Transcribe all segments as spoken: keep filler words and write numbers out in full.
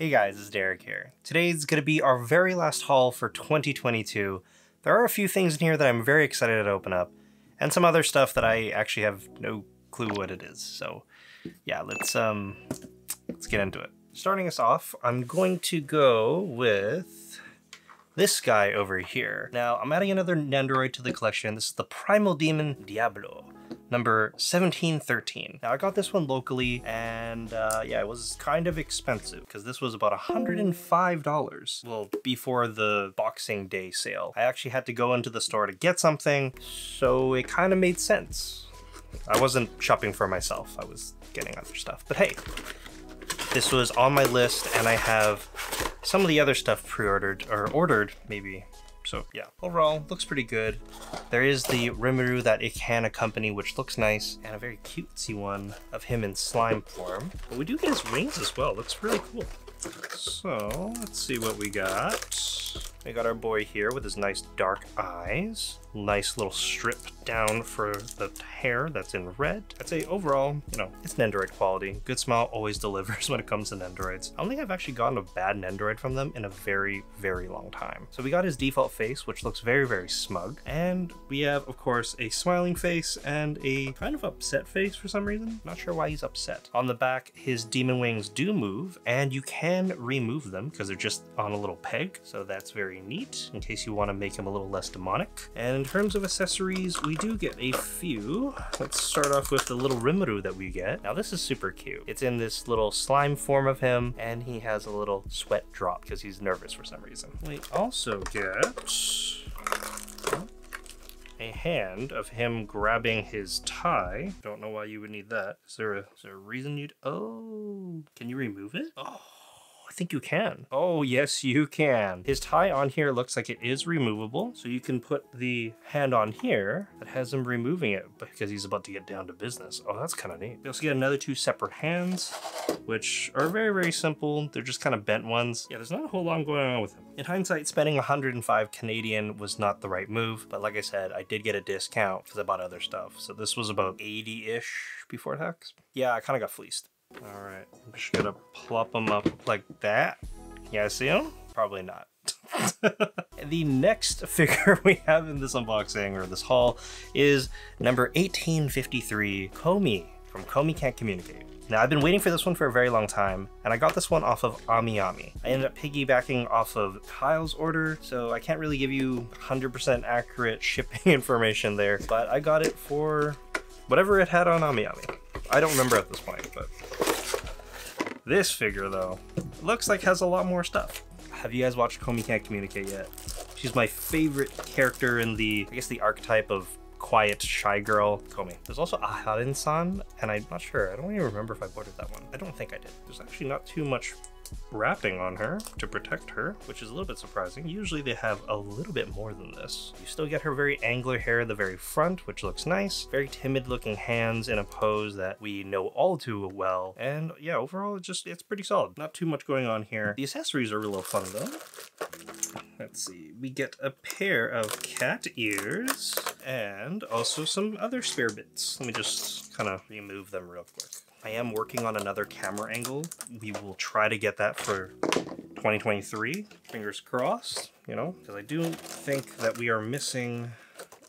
Hey guys, it's Derek here. Today's gonna be our very last haul for twenty twenty-two. There are a few things in here that I'm very excited to open up, and some other stuff that I actually have no clue what it is. So yeah, let's um, let's get into it. Starting us off, I'm going to go with this guy over here. Now, I'm adding another Nendoroid to the collection. This is the Primal Demon Diablo, number seventeen thirteen. Now I got this one locally, and uh, yeah, it was kind of expensive because this was about one hundred five dollars. Well, before the Boxing Day sale. I actually had to go into the store to get something, so it kind of made sense. I wasn't shopping for myself, I was getting other stuff. But hey, this was on my list, and I have some of the other stuff pre-ordered, or ordered maybe. So yeah, overall, looks pretty good. There is the Rimuru that it can accompany, which looks nice, and a very cutesy one of him in slime form. But we do get his wings as well, looks really cool. So let's see what we got. We got our boy here with his nice dark eyes. Nice little strip down for the hair that's in red. I'd say overall, you know, it's Nendoroid quality. Good Smile always delivers when it comes to Nendoroids. I don't think I've actually gotten a bad Nendoroid from them in a very, very long time. So we got his default face, which looks very, very smug. And we have, of course, a smiling face and a kind of upset face for some reason. Not sure why he's upset. On the back, his demon wings do move, and you can remove them because they're just on a little peg. So that's very neat in case you want to make him a little less demonic. And in terms of accessories, we do get a few. Let's start off with the little Rimuru that we get. Now this is super cute. It's in this little slime form of him, and he has a little sweat drop because he's nervous for some reason. We also get a hand of him grabbing his tie. Don't know why you would need that. Is there a, is there a reason you'd... Oh, can you remove it? Oh, I think you can. Oh yes, you can. His tie on here looks like it is removable, so you can put the hand on here that has him removing it because he's about to get down to business. Oh, that's kind of neat. We also get another two separate hands, which are very, very simple. They're just kind of bent ones. Yeah, there's not a whole lot going on with them. In hindsight, spending one hundred five Canadian was not the right move, but like I said, I did get a discount because I bought other stuff. So this was about eighty-ish before tax. Yeah, I kind of got fleeced. All right, I'm just gonna plop them up like that. You guys see them? Probably not. The next figure we have in this unboxing, or this haul, is number eighteen fifty-three, Komi from Komi Can't Communicate. Now, I've been waiting for this one for a very long time, and I got this one off of AmiAmi. I ended up piggybacking off of Kyle's order, so I can't really give you one hundred percent accurate shipping information there, but I got it for whatever it had on AmiAmi. I don't remember at this point, but this figure though, looks like has a lot more stuff. Have you guys watched Komi Can't Communicate yet? She's my favorite character in the, I guess the archetype of quiet, shy girl, Komi. There's also Aharin-san, and I'm not sure, I don't even remember if I ordered that one. I don't think I did. There's actually not too much wrapping on her to protect her, which is a little bit surprising. Usually they have a little bit more than this. You still get her very angler hair at the very front, which looks nice. Very timid looking hands in a pose that we know all too well. And yeah, overall, it's just, it's pretty solid. Not too much going on here. The accessories are a little fun though. Let's see, we get a pair of cat ears and also some other spare bits. Let me just kind of remove them real quick. I am working on another camera angle. We will try to get that for twenty twenty-three. Fingers crossed, you know, because I do think that we are missing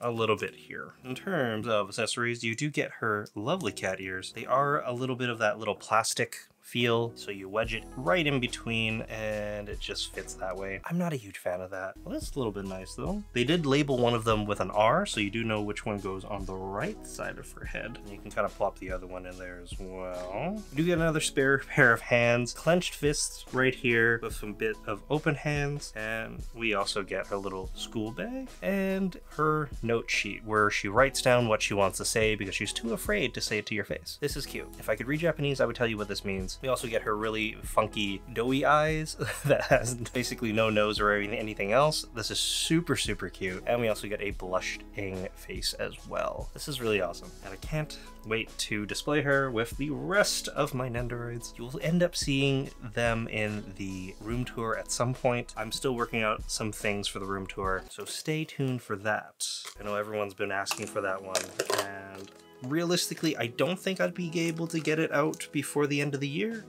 a little bit here. In terms of accessories, you do get her lovely cat ears. They are a little bit of that little plastic feel, so you wedge it right in between and it just fits that way. I'm not a huge fan of that. Well, that's a little bit nice though. They did label one of them with an R, so you do know which one goes on the right side of her head. And you can kind of plop the other one in there as well. You do get another spare pair of hands, clenched fists right here with some bit of open hands. And we also get her little school bag and her note sheet where she writes down what she wants to say because she's too afraid to say it to your face. This is cute. If I could read Japanese, I would tell you what this means. We also get her really funky doughy eyes that has basically no nose or anything else. This is super, super cute. And we also get a blushing face as well. This is really awesome. And I can't wait to display her with the rest of my Nendoroids. You will end up seeing them in the room tour at some point. I'm still working out some things for the room tour, so stay tuned for that. I know everyone's been asking for that one, and realistically, I don't think I'd be able to get it out before the end of the year.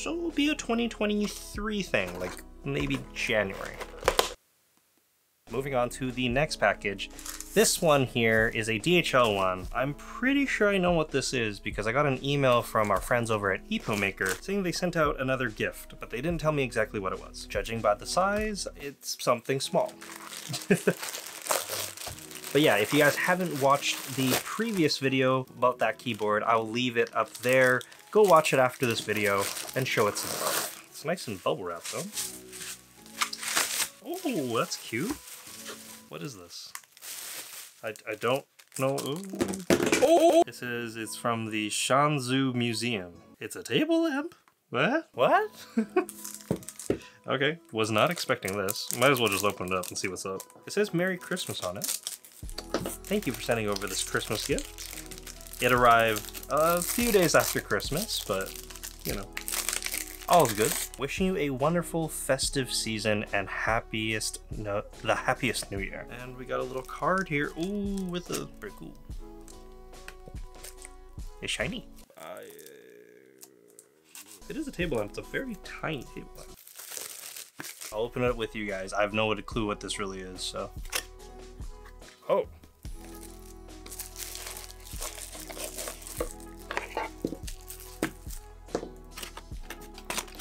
so it'll be a twenty twenty-three thing, like maybe January. Moving on to the next package. This one here is a D H L one. I'm pretty sure I know what this is because I got an email from our friends over at Epomaker saying they sent out another gift, but they didn't tell me exactly what it was. Judging by the size, it's something small. But yeah, if you guys haven't watched the previous video about that keyboard, I'll leave it up there. Go watch it after this video and show it some love. It's nice and bubble wrap though. Oh, that's cute. What is this? I, I don't know. Ooh. Oh! It says it's from the Shanzu Museum. It's a table lamp? What? What? Okay, was not expecting this. Might as well just open it up and see what's up. It says Merry Christmas on it. Thank you for sending over this Christmas gift. It arrived a few days after Christmas, but you know. All's good. Wishing you a wonderful festive season and happiest, no, the happiest new year. And we got a little card here. Ooh, with a, pretty cool. It's shiny. I, uh... It is a table lamp. It's a very tiny table lamp. I'll open it up with you guys. I have no clue what this really is, so. Oh.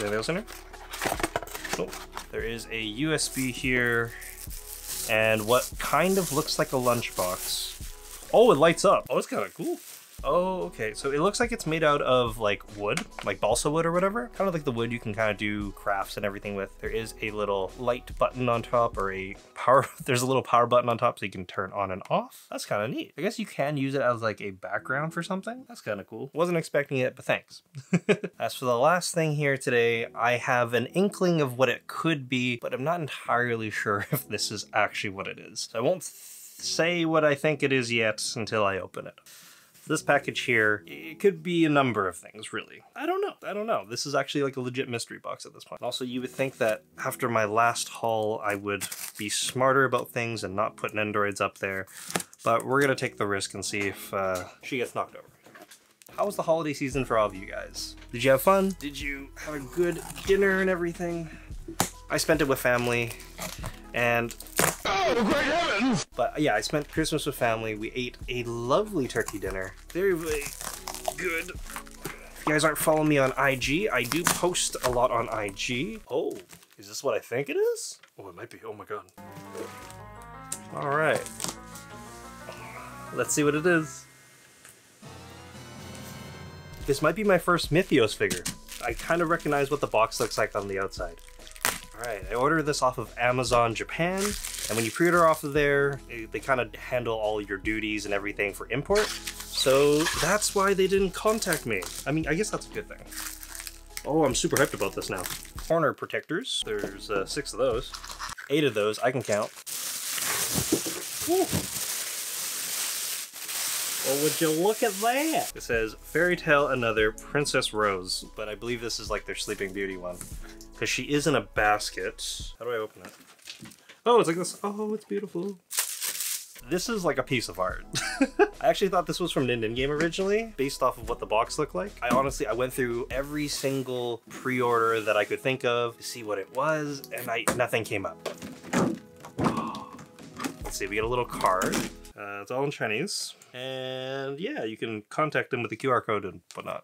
Anything else in here? Oh, there is a U S B here and what kind of looks like a lunchbox. Oh, it lights up. Oh, it's kind of cool. Oh, okay. So it looks like it's made out of like wood, like balsa wood or whatever. Kind of like the wood you can kind of do crafts and everything with. There is a little light button on top or a power, there's a little power button on top so you can turn on and off. That's kind of neat. I guess you can use it as like a background for something. That's kind of cool. Wasn't expecting it, but thanks. As for the last thing here today, I have an inkling of what it could be, but I'm not entirely sure if this is actually what it is. So I won't say what I think it is yet until I open it. This package here, it could be a number of things, really. I don't know, I don't know. This is actually like a legit mystery box at this point. Also, you would think that after my last haul, I would be smarter about things and not put Nendoroids up there, but we're gonna take the risk and see if uh, she gets knocked over. How was the holiday season for all of you guys? Did you have fun? Did you have a good dinner and everything? I spent it with family and oh, great heavens! But yeah, I spent Christmas with family. We ate a lovely turkey dinner. Very, very good. If you guys aren't following me on I G, I do post a lot on I G. Oh, is this what I think it is? Oh, it might be. Oh my god. All right. Let's see what it is. This might be my first Myethos figure. I kind of recognize what the box looks like on the outside. All right, I ordered this off of Amazon Japan, and when you pre-order off of there, they, they kind of handle all your duties and everything for import. So that's why they didn't contact me. I mean, I guess that's a good thing. Oh, I'm super hyped about this now. Corner protectors. There's uh, six of those. Eight of those, I can count. Woo. Well, would you look at that? It says, Fairy Tale Another Princess Rose, but I believe this is like their Sleeping Beauty one. Because she is in a basket. How do I open it? Oh, it's like this. Oh, it's beautiful. This is like a piece of art. I actually thought this was from Ninden Game originally, based off of what the box looked like. I honestly, I went through every single pre-order that I could think of to see what it was, and I nothing came up. Let's see, we get a little card. Uh, it's all in Chinese. And yeah, you can contact them with the Q R code and whatnot.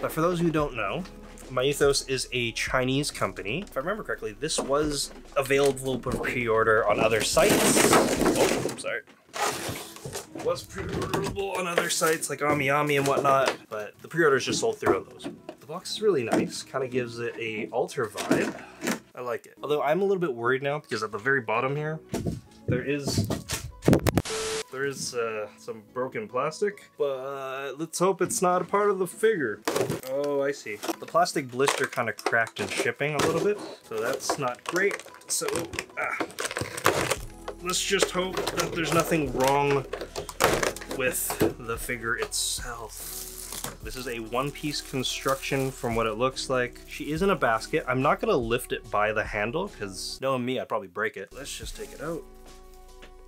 But for those who don't know, Myethos is a Chinese company. If I remember correctly, this was available for pre-order on other sites. Oh, I'm sorry. Was pre-orderable on other sites like AmiAmi and whatnot, but the pre-orders just sold through on those. The box is really nice. Kind of gives it a Alter vibe. I like it. Although I'm a little bit worried now because at the very bottom here, there is There is uh, some broken plastic, but let's hope it's not a part of the figure. Oh, I see. The plastic blister kind of cracked in shipping a little bit, so that's not great. So, ah, let's just hope that there's nothing wrong with the figure itself. This is a one-piece construction from what it looks like. She is in a basket. I'm not gonna lift it by the handle, because knowing me, I'd probably break it. Let's just take it out.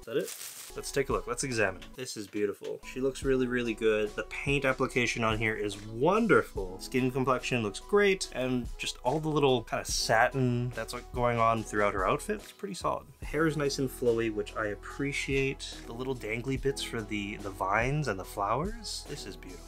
Is that it? Let's take a look. Let's examine. This is beautiful. She looks really, really good. The paint application on here is wonderful. Skin complexion looks great. And just all the little kind of satin that's like going on throughout her outfit. It's pretty solid. The hair is nice and flowy, which I appreciate. The little dangly bits for the, the vines and the flowers. This is beautiful.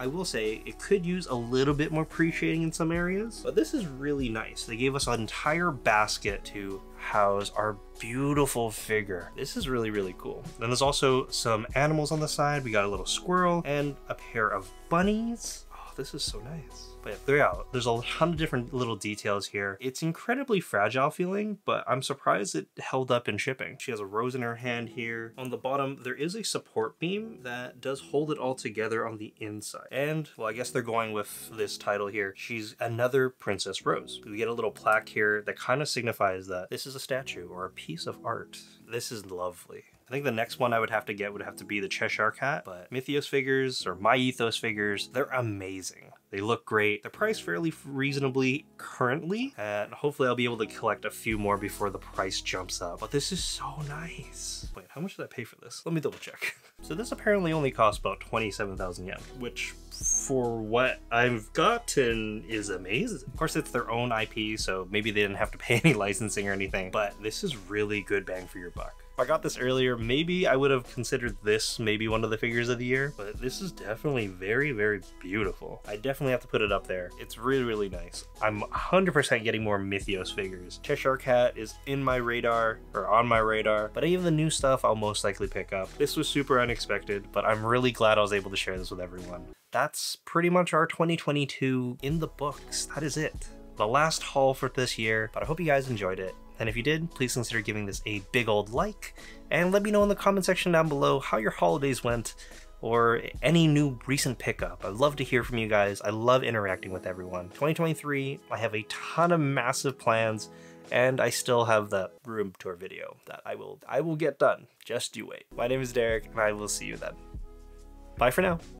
I will say it could use a little bit more pre-shading in some areas, but this is really nice. They gave us an entire basket to house our beautiful figure. This is really, really cool. Then there's also some animals on the side. We got a little squirrel and a pair of bunnies. Oh, this is so nice. But yeah, there's a ton of different little details here. It's incredibly fragile feeling, but I'm surprised it held up in shipping. She has a rose in her hand here. On the bottom, there is a support beam that does hold it all together on the inside. And, well, I guess they're going with this title here. She's another Princess Rose. We get a little plaque here that kind of signifies that this is a statue or a piece of art. This is lovely. I think the next one I would have to get would have to be the Cheshire Cat, but Myethos figures or Myethos figures, they're amazing. They look great. They're priced fairly reasonably currently, and hopefully I'll be able to collect a few more before the price jumps up. But this is so nice. Wait, how much did I pay for this? Let me double check. So this apparently only costs about twenty-seven thousand yen, which for what I've gotten is amazing. Of course, it's their own I P, so maybe they didn't have to pay any licensing or anything, but this is really good bang for your buck. If I got this earlier, maybe I would have considered this maybe one of the figures of the year, but this is definitely very, very beautiful. I definitely have to put it up there. It's really, really nice. I'm one hundred percent getting more Myethos figures. Cheshire Cat is in my radar, or on my radar, but even the new stuff I'll most likely pick up. This was super unexpected, but I'm really glad I was able to share this with everyone. That's pretty much our twenty twenty-two in the books. That is it. The last haul for this year, but I hope you guys enjoyed it. And if you did, please consider giving this a big old like, and let me know in the comment section down below how your holidays went or any new recent pickup. I'd love to hear from you guys. I love interacting with everyone. twenty twenty-three, I have a ton of massive plans, and I still have that room tour video that I will, I will get done. Just you wait. My name is Derek, and I will see you then. Bye for now.